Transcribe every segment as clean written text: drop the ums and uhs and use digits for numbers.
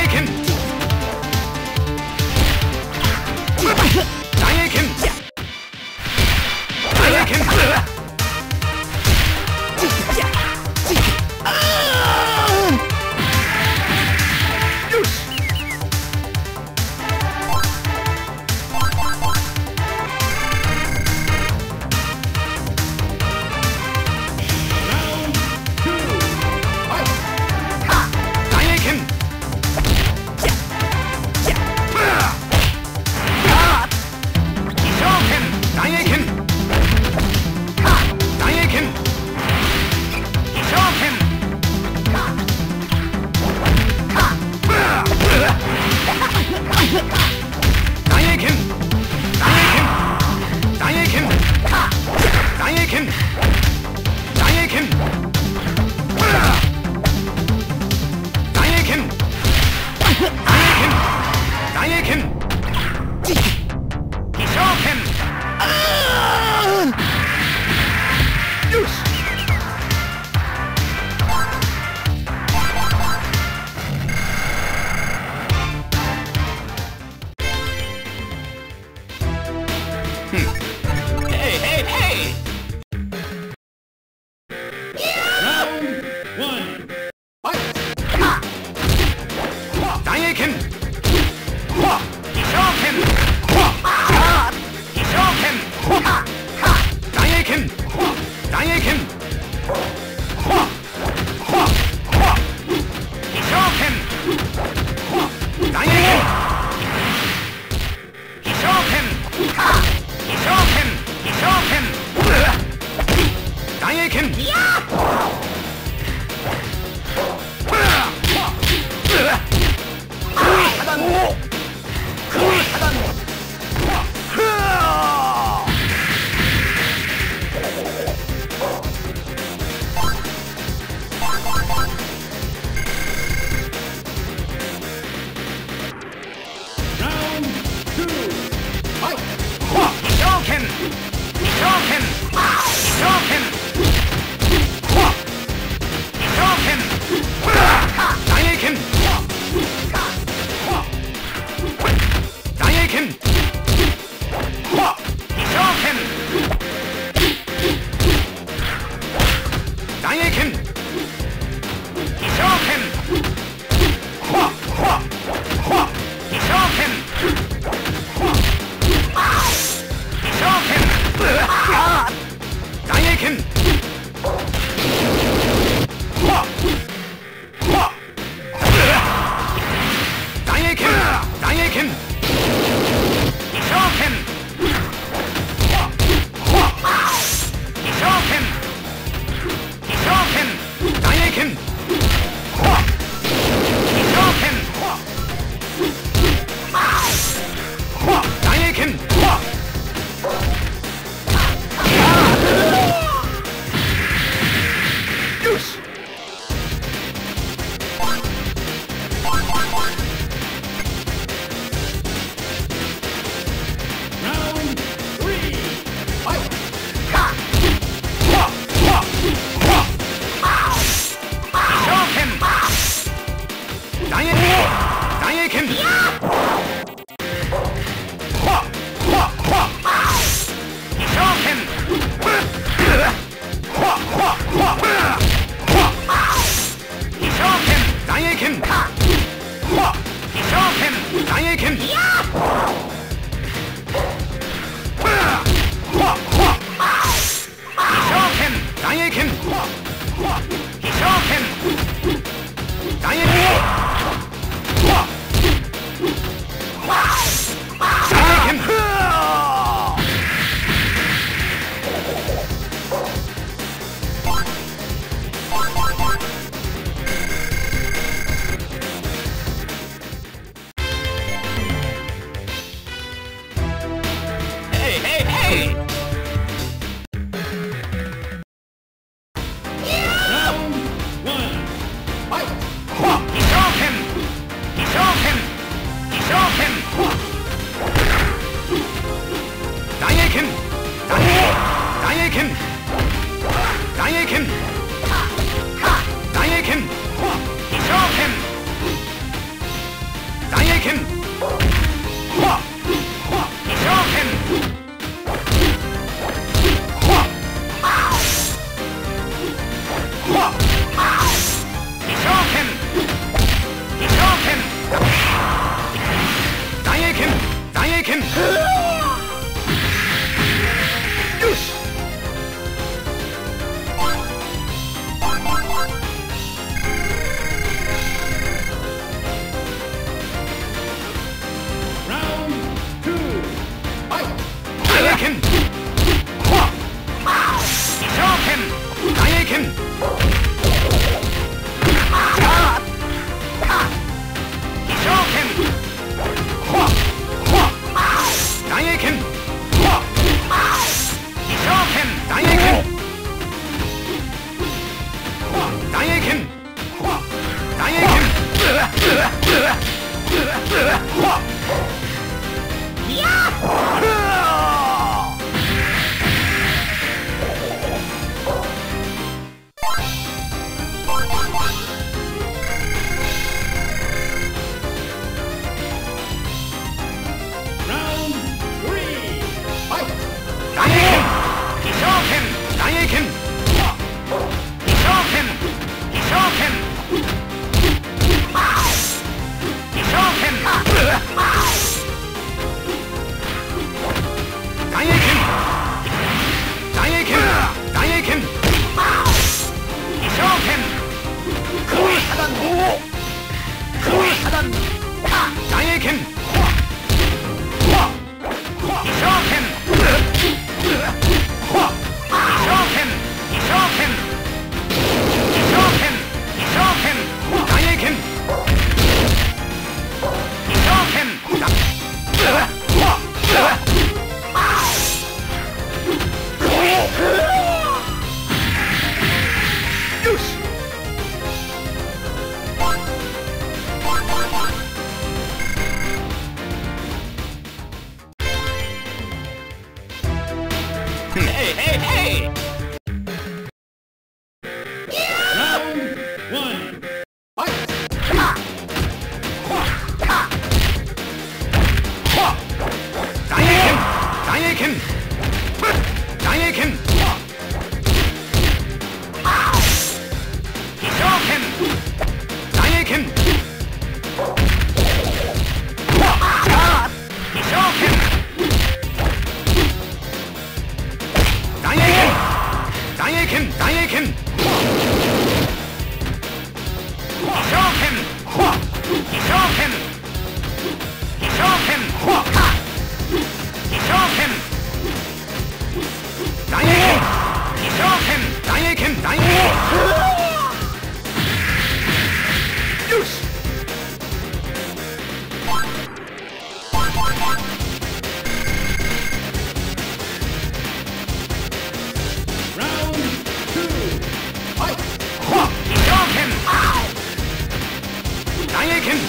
Can Hello,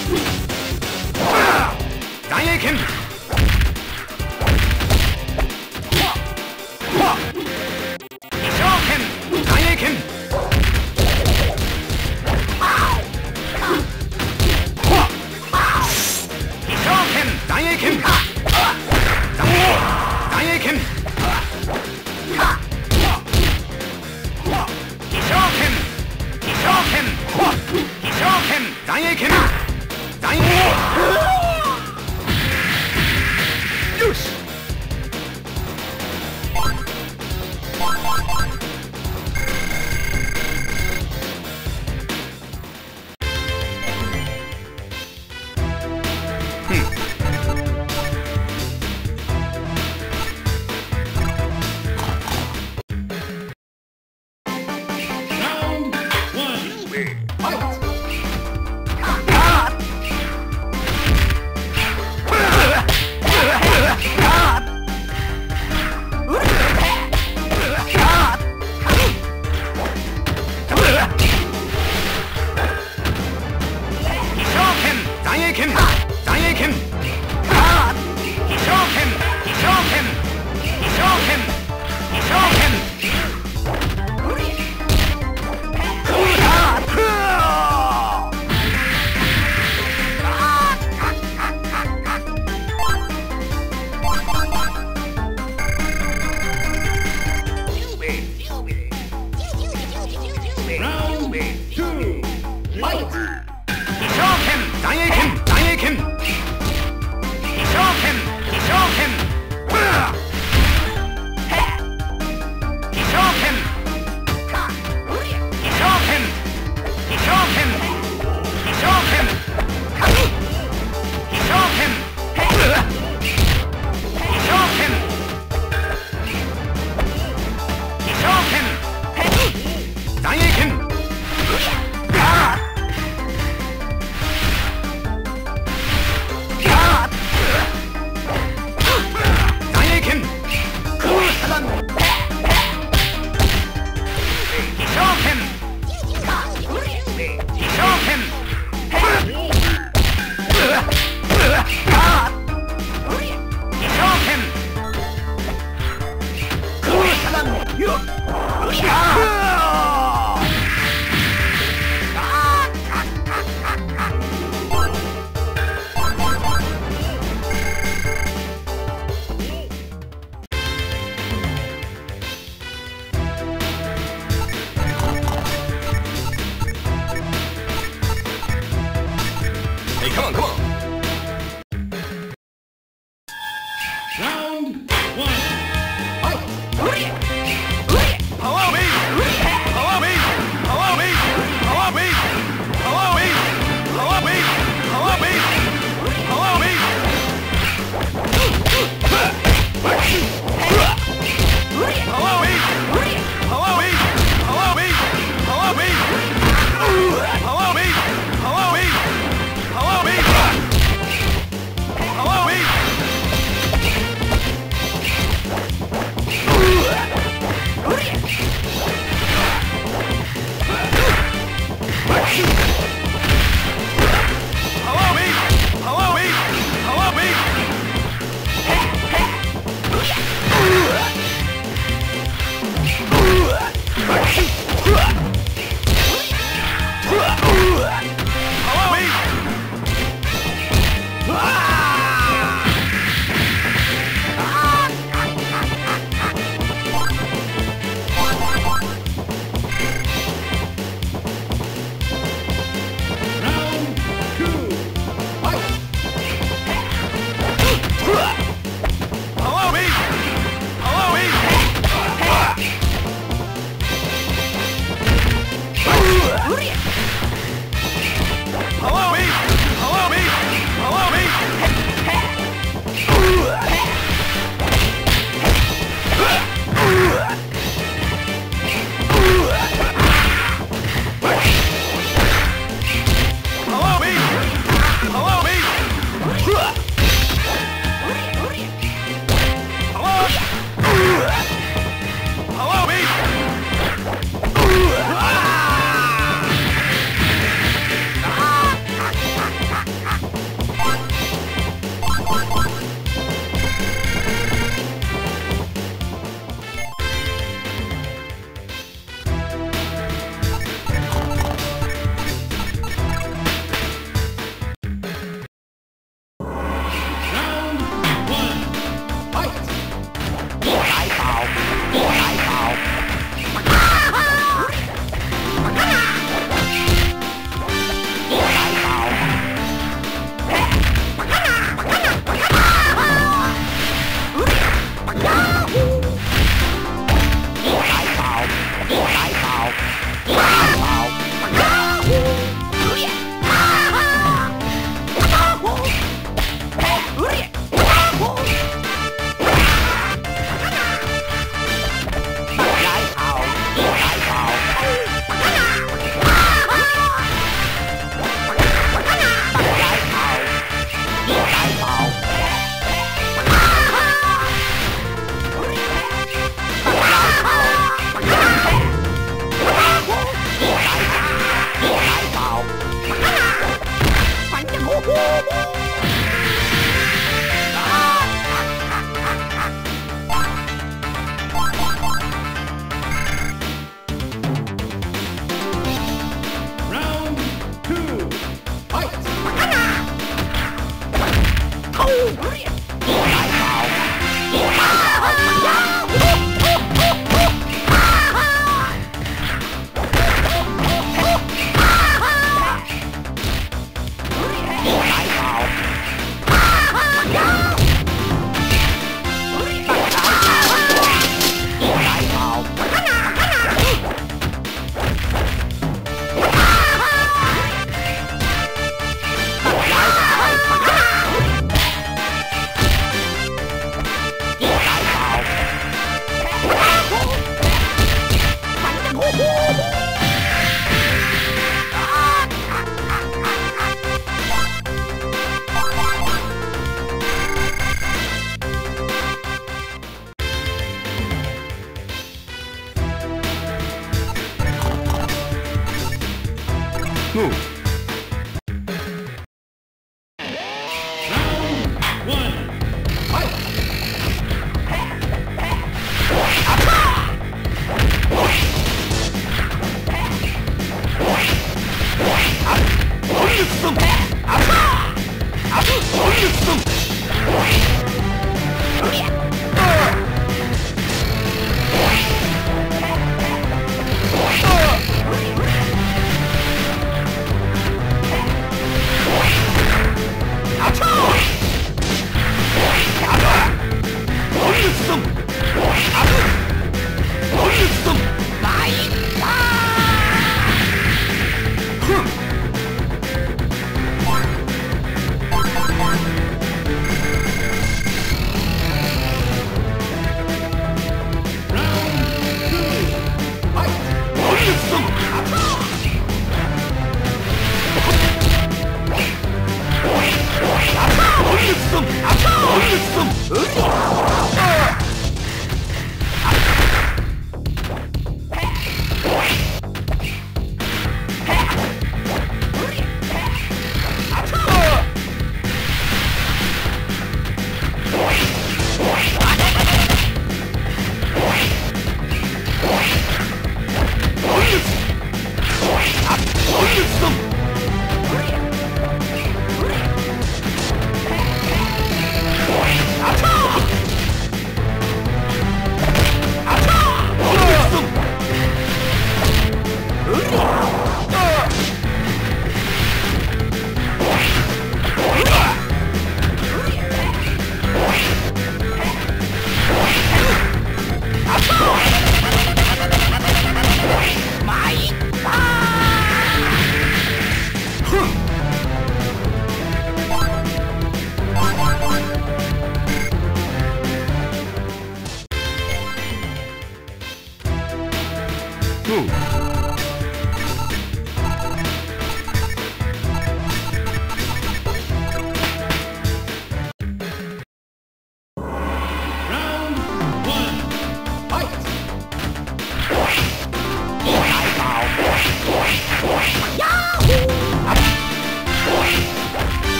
me!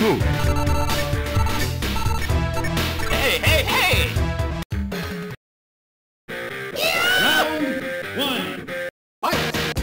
Move. Hey, hey, hey! Yeah! Round one. Fight!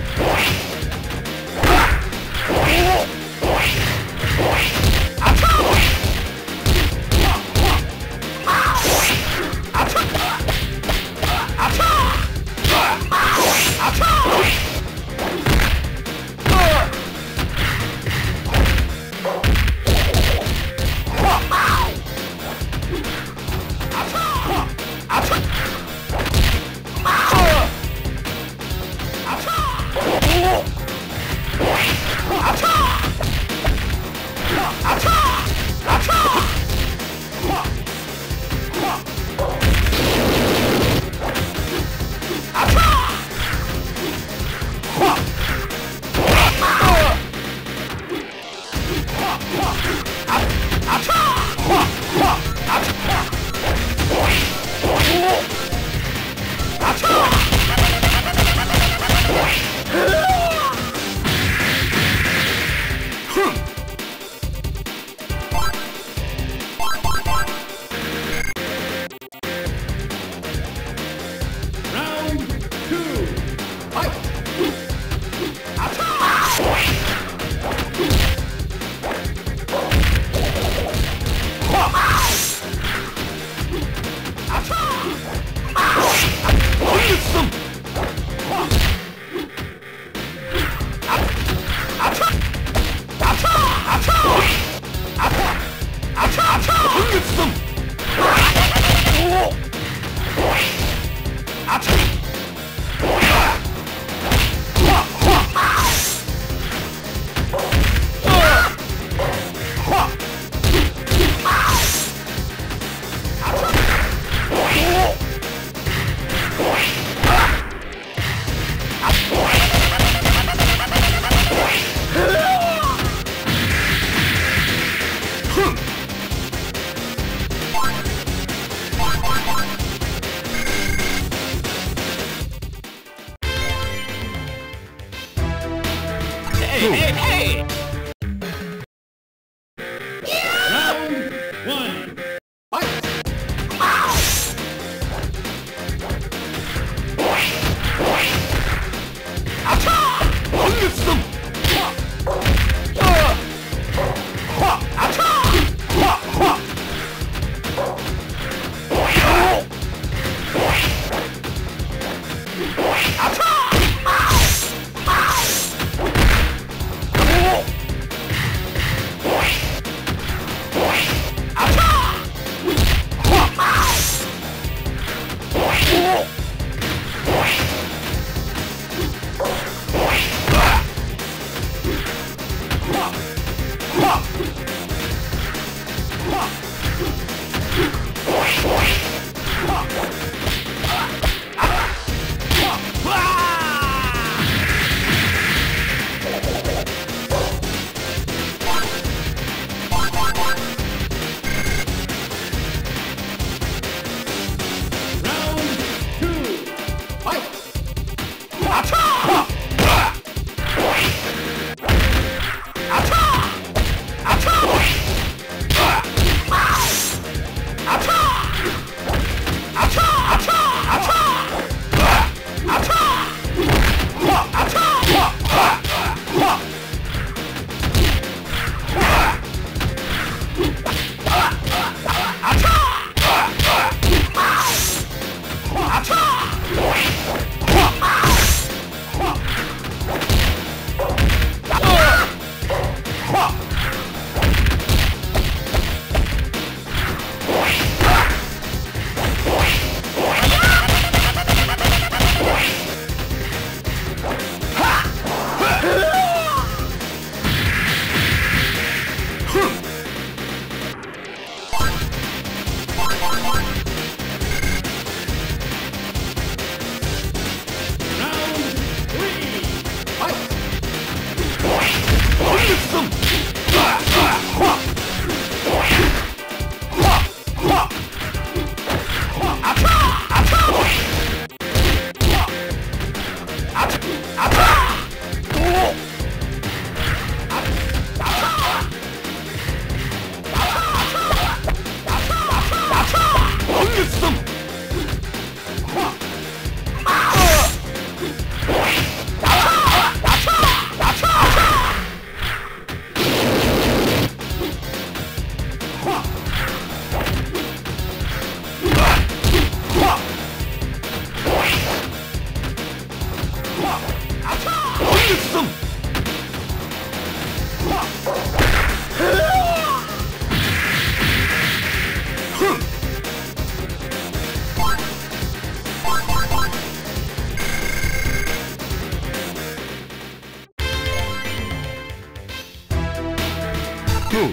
Hey, hey, hey!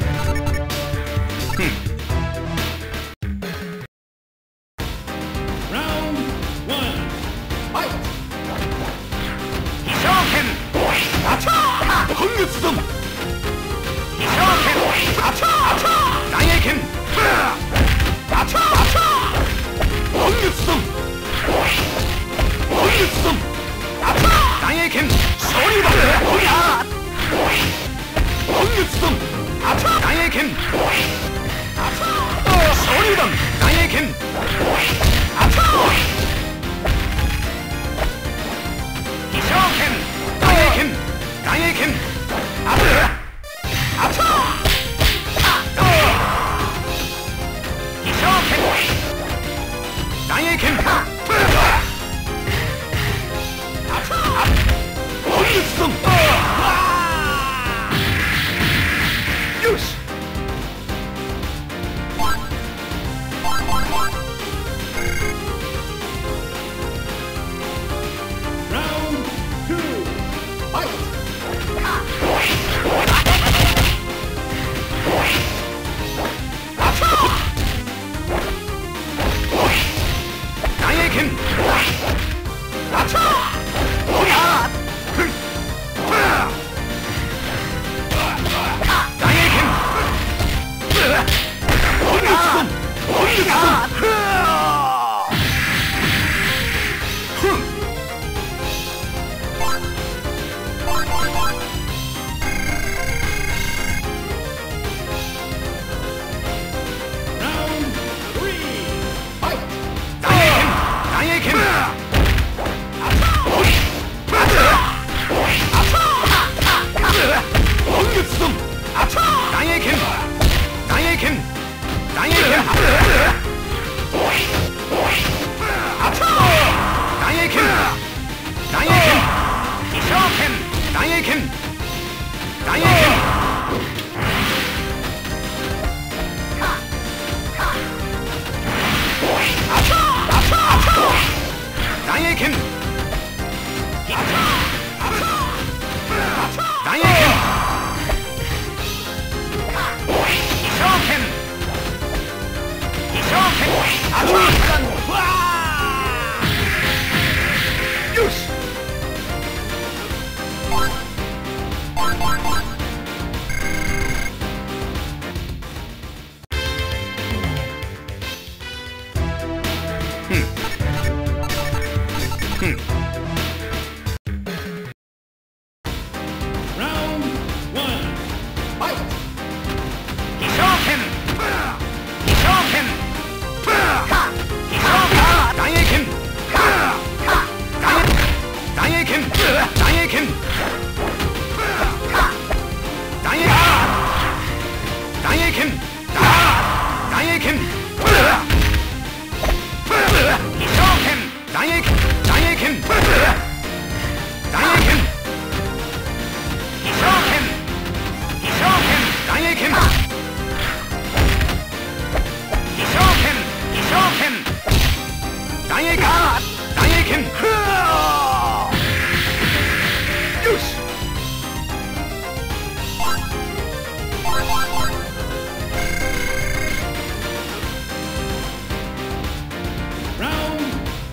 Round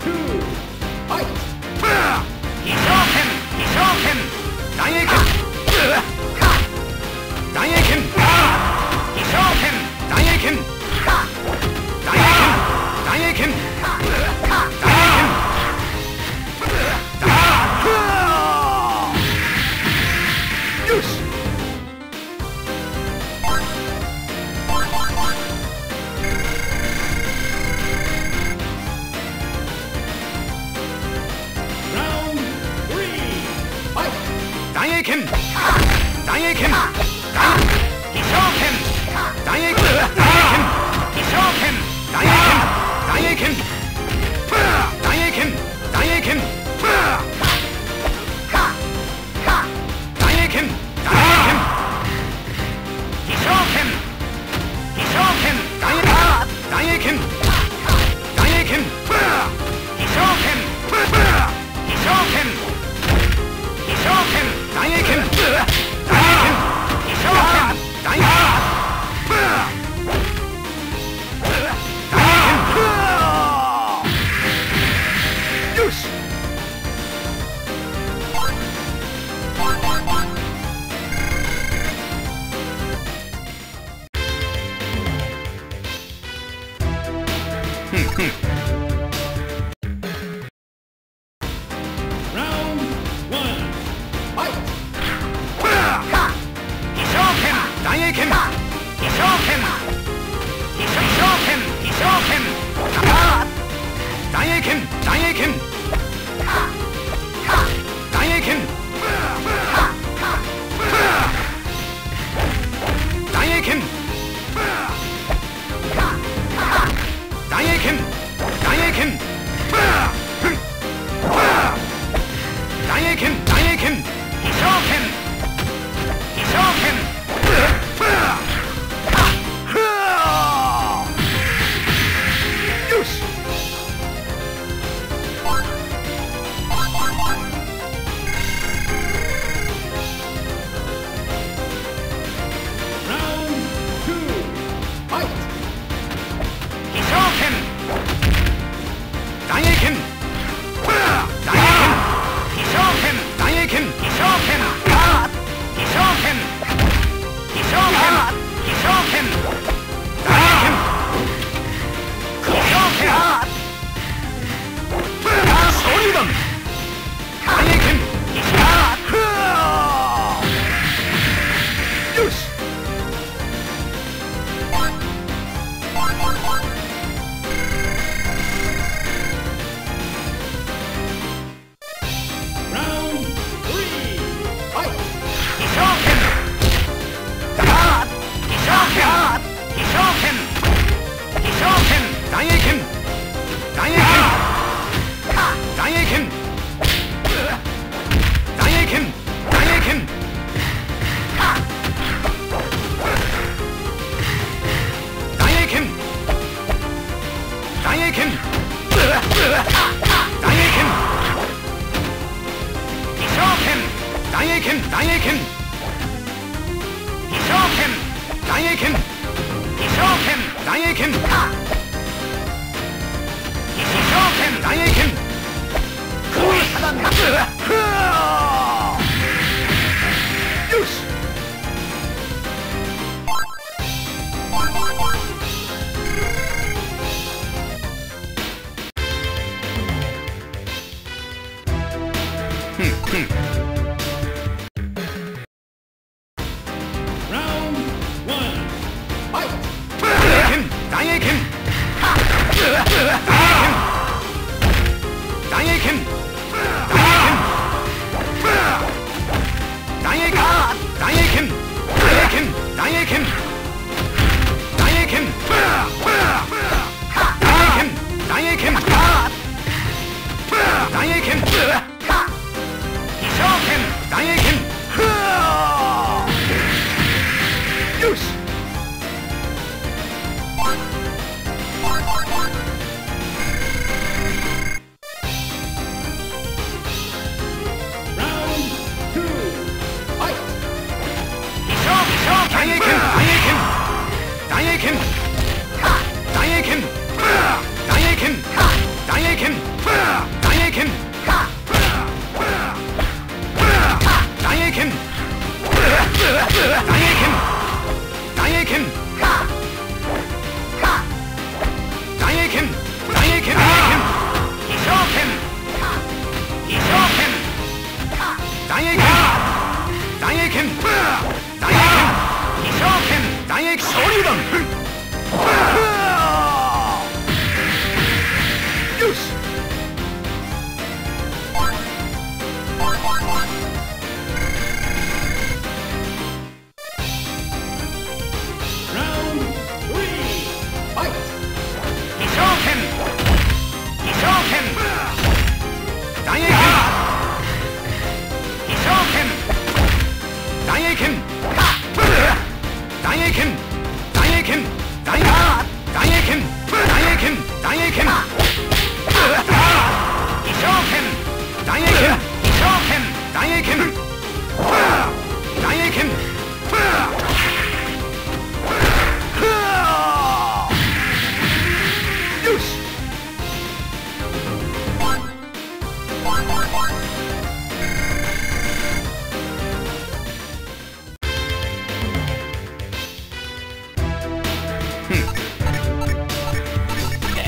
2, fight! He's open!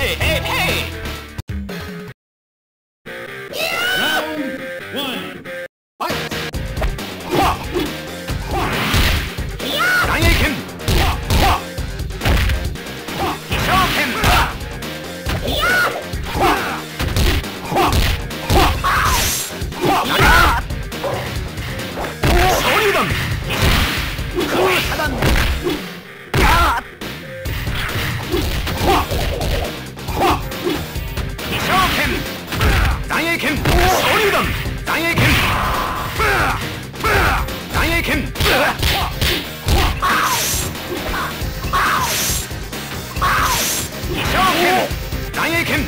Hey, hey, hey! Daiken!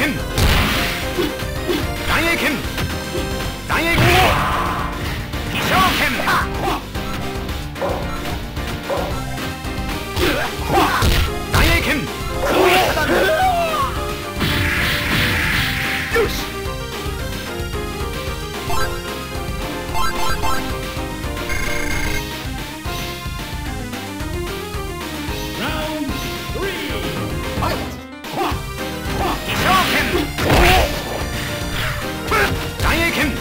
剣南英剣南英剣二条剣南英剣よしDragon!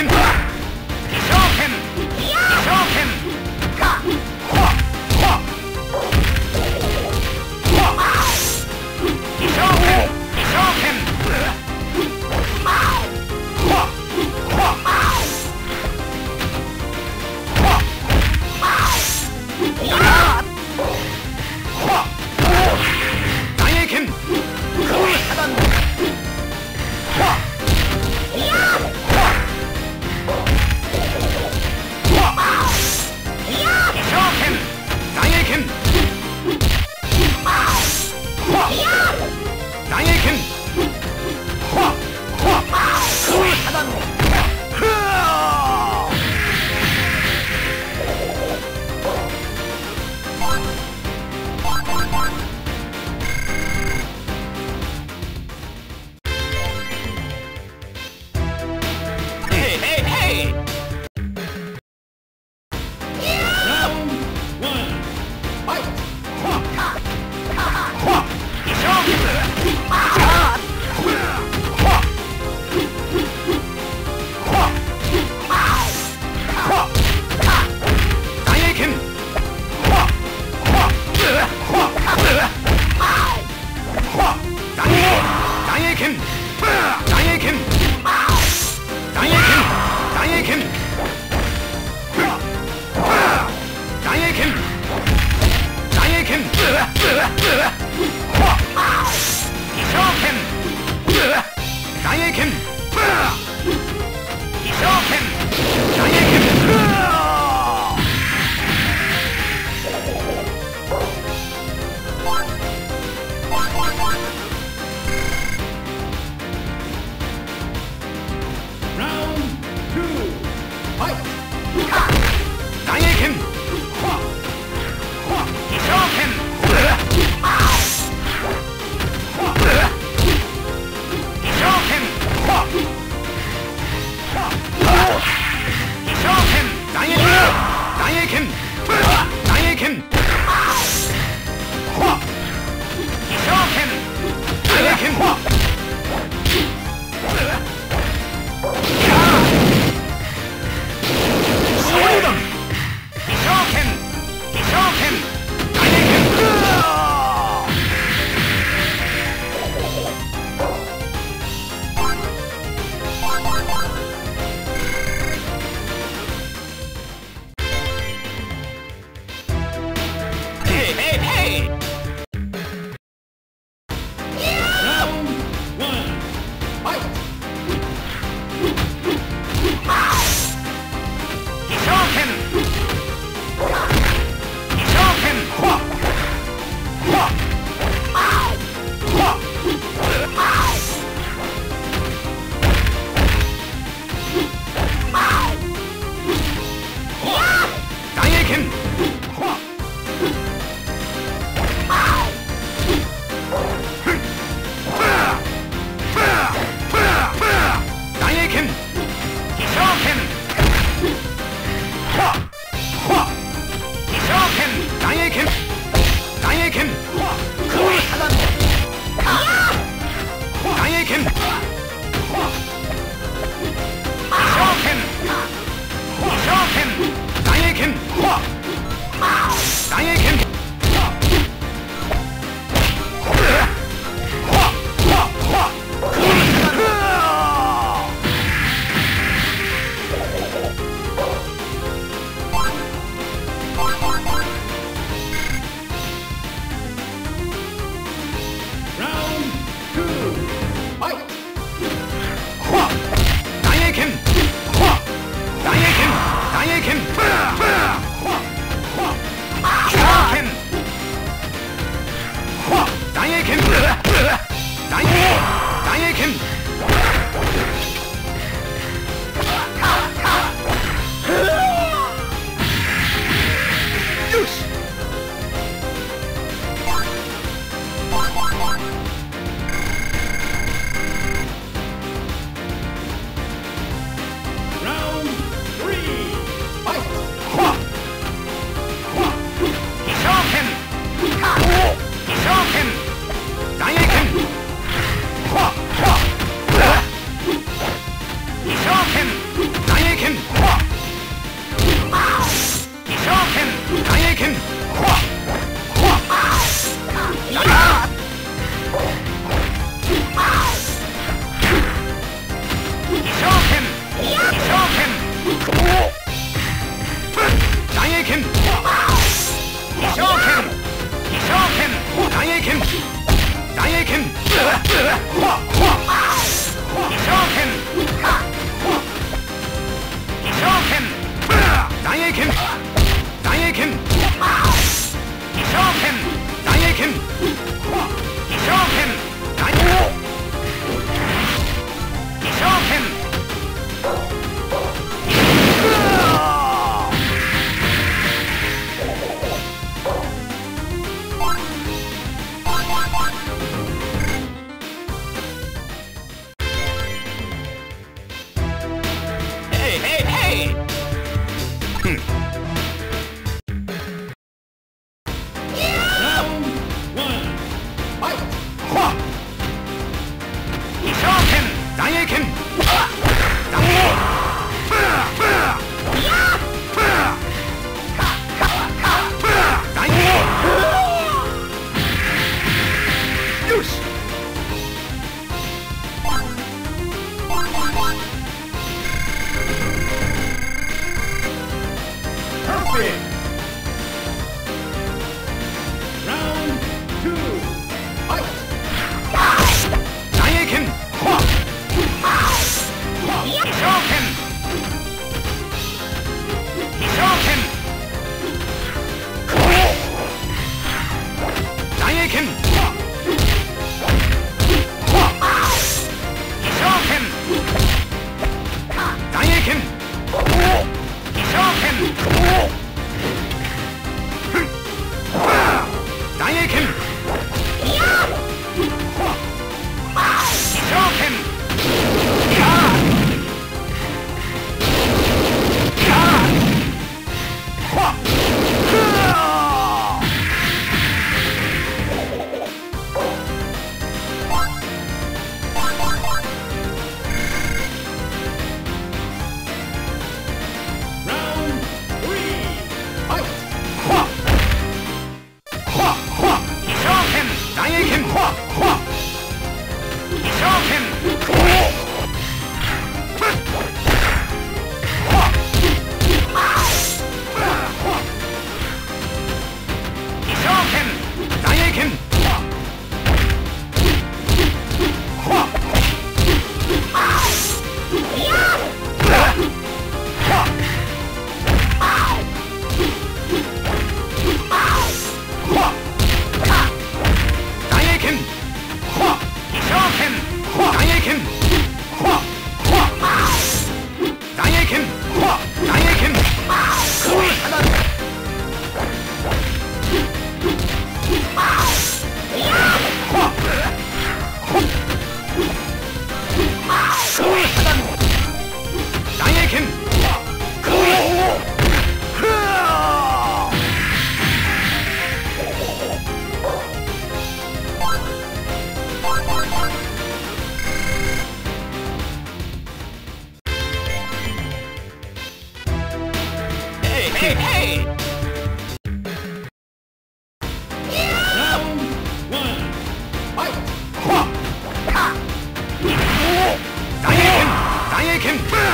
Diakin! Dilek him!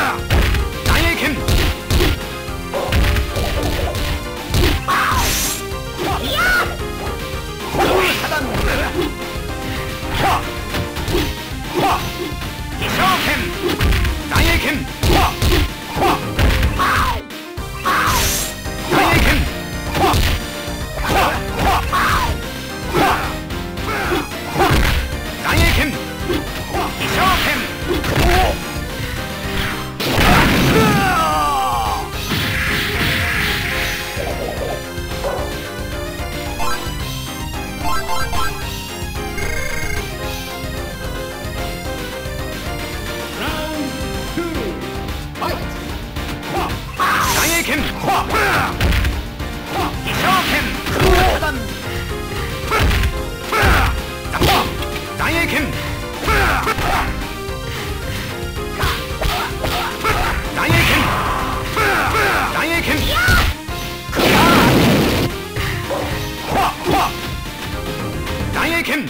Dilek him! Shock him! Dilek him! Dilek him! Dilek him! Shock him! Him.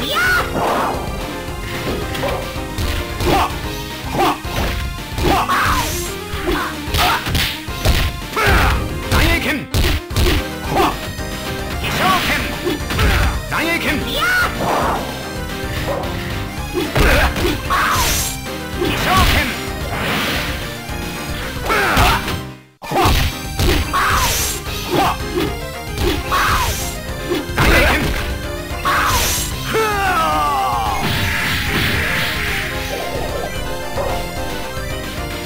Yeah!